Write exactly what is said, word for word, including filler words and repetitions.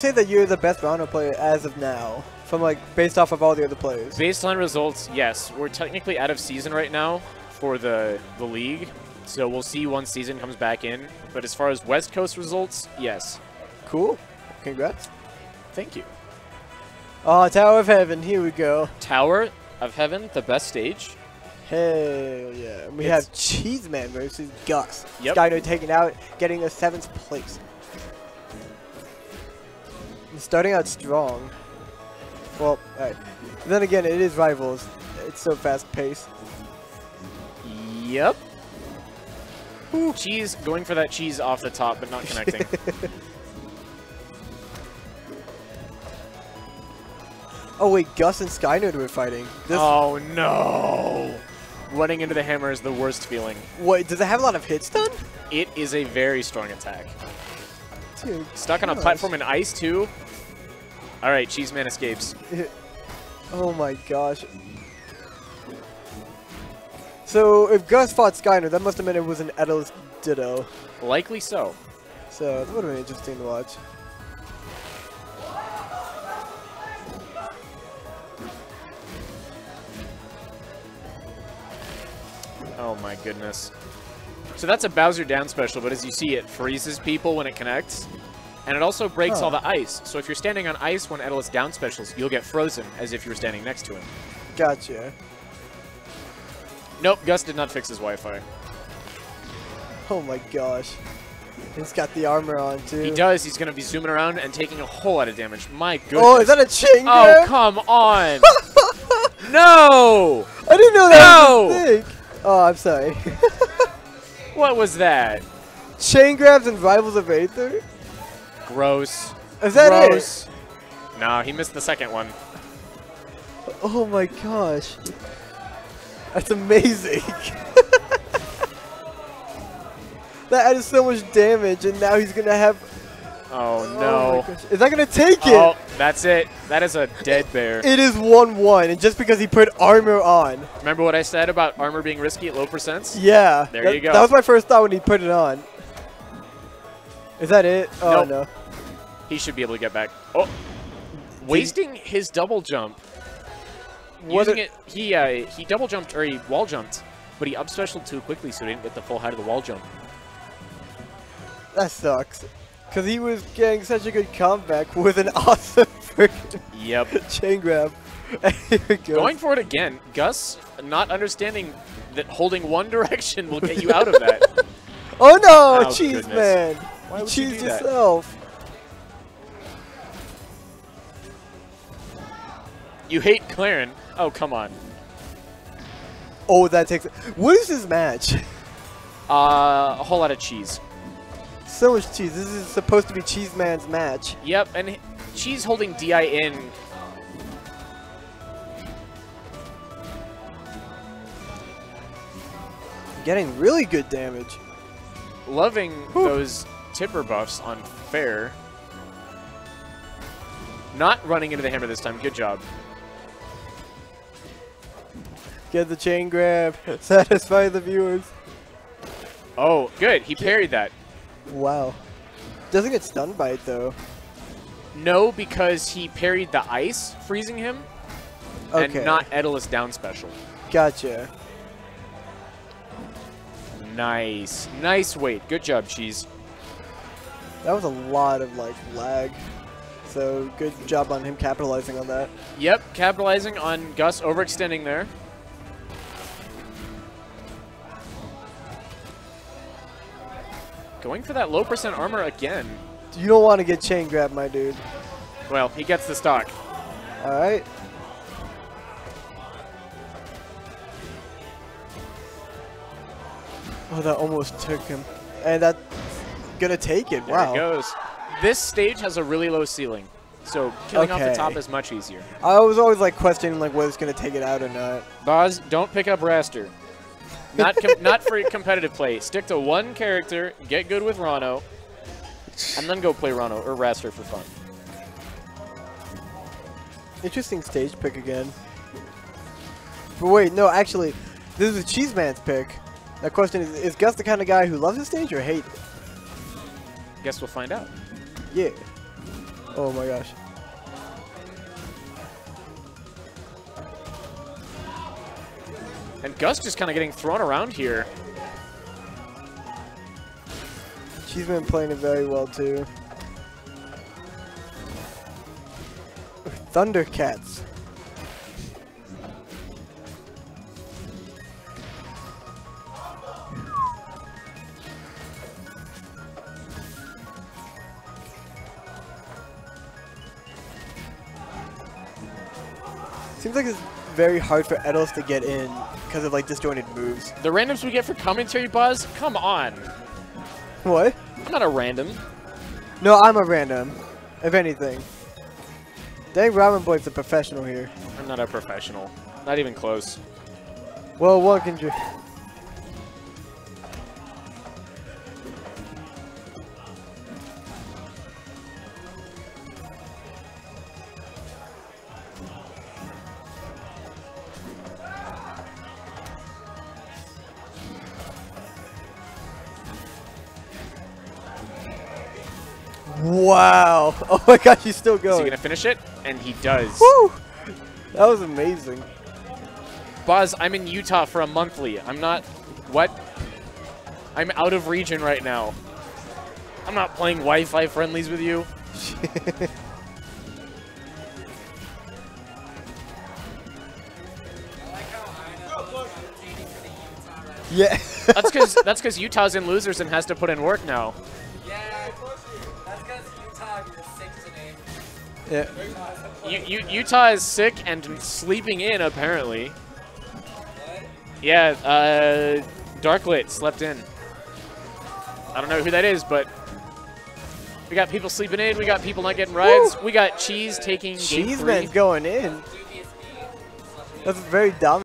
say that you're the best Rondo player as of now, from like based off of all the other players? Based on results, yes. We're technically out of season right now for the the league, so we'll see once season comes back in. But as far as West Coast results, yes. Cool. Congrats. Thank you. Oh, Tower of Heaven. Here we go. Tower of Heaven, the best stage. Hell yeah. We it's have Cheeseman versus Gus. Yep. Skyner taking out, getting a seventh place. And starting out strong. Well, alright. Then again, it is Rivals. It's so fast paced. Yep. Ooh. Cheese, going for that cheese off the top, but not connecting. Oh wait, Gus and Skynerd were fighting. This oh no! Running into the hammer is the worst feeling. What, does it have a lot of hits done? It is a very strong attack. Dude, Stuck gosh. on a platform in ice too. Alright, Cheeseman escapes. Oh my gosh. So if Gus fought Skynerd, that must have meant it was an Etalus ditto. Likely so. So that would have been interesting to watch. Oh my goodness. So that's a Bowser down special, but as you see, it freezes people when it connects. And it also breaks huh. all the ice. So if you're standing on ice when Etalus down specials, you'll get frozen as if you were standing next to him. Gotcha. Nope, Gus did not fix his Wi-Fi. Oh my gosh. He's got the armor on too. He does. He's going to be zooming around and taking a whole lot of damage. My goodness. Oh, is that a Chinger? Oh, come on. No! I didn't know that no! was a thing. Oh, I'm sorry. What was that? Chain grabs and Rivals of Aether? Gross. Is that Gross. it? Nah, he missed the second one. Oh my gosh. That's amazing. That added so much damage, and now he's going to have... Oh, oh no. Is that going to take oh, it? Oh, that's it. That is a dead bear. It is one one, and just because he put armor on. Remember what I said about armor being risky at low percents? Yeah. There that, you go. That was my first thought when he put it on. Is that it? Oh, nope. no. He should be able to get back. Oh. Did Wasting he? his double jump. What Using it, he, uh, he double jumped, or he wall jumped, but he up specialed too quickly, so he didn't get the full height of the wall jump. That sucks. Because he was getting such a good comeback with an awesome freaking yep. chain grab. Going for it again. Gus, not understanding that holding one direction will get you out of that. Oh no, oh, cheese goodness. man. Why would you cheese you yourself. You hate Clairen. Oh, come on. Oh, that takes... What is this match? Uh, a whole lot of cheese. So much cheese. This is supposed to be Cheeseman's match. Yep, and Cheese holding D I in. Getting really good damage. Loving Whew. those tipper buffs on fair. Not running into the hammer this time. Good job. Get the chain grab. Satisfy the viewers. Oh, good. He parried that. Wow. Doesn't get stunned by it, though. No, because he parried the ice, freezing him, okay. and not Etalus down special. Gotcha. Nice. Nice weight. Good job, Cheese. That was a lot of, like, lag. So, good job on him capitalizing on that. Yep, capitalizing on Gus overextending there. Going for that low percent armor again. You don't want to get chain grabbed, my dude. Well, he gets the stock. All right. Oh, that almost took him. And that's going to take it. There wow. There it goes. This stage has a really low ceiling. So killing okay. off the top is much easier. I was always like questioning like whether it's going to take it out or not. Boz, don't pick up Raster. Not com not for competitive play. Stick to one character, get good with Ranno, and then go play Ranno or Raster for fun. Interesting stage pick again. But wait, no, actually, this is Cheeseman's pick. The question is, is Gus the kind of guy who loves the stage or hates it? Guess we'll find out. Yeah. Oh my gosh. And Gus just kind of getting thrown around here. She's been playing it very well too. Thundercats. Seems like it's very hard for Etalus to get in because of like disjointed moves. The randoms we get for commentary buzz? Come on. What? I'm not a random. No, I'm a random. If anything. Dang, Robin Boy's a professional here. I'm not a professional. Not even close. Well, one can just... Wow! Oh my gosh, he's still going. Is he gonna finish it? And he does. Woo! That was amazing. Buzz, I'm in Utah for a monthly. I'm not... What? I'm out of region right now. I'm not playing Wi-Fi friendlies with you. Yeah. That's because that's because Utah's in losers and has to put in work now. Yeah. You, you, Utah is sick and sleeping in, apparently. What? Yeah, uh, Darklit slept in. I don't know who that is, but we got people sleeping in, we got people not getting rides, Woo! We got Cheese taking Cheeseman game three. Cheeseman's going in. That's very dumb.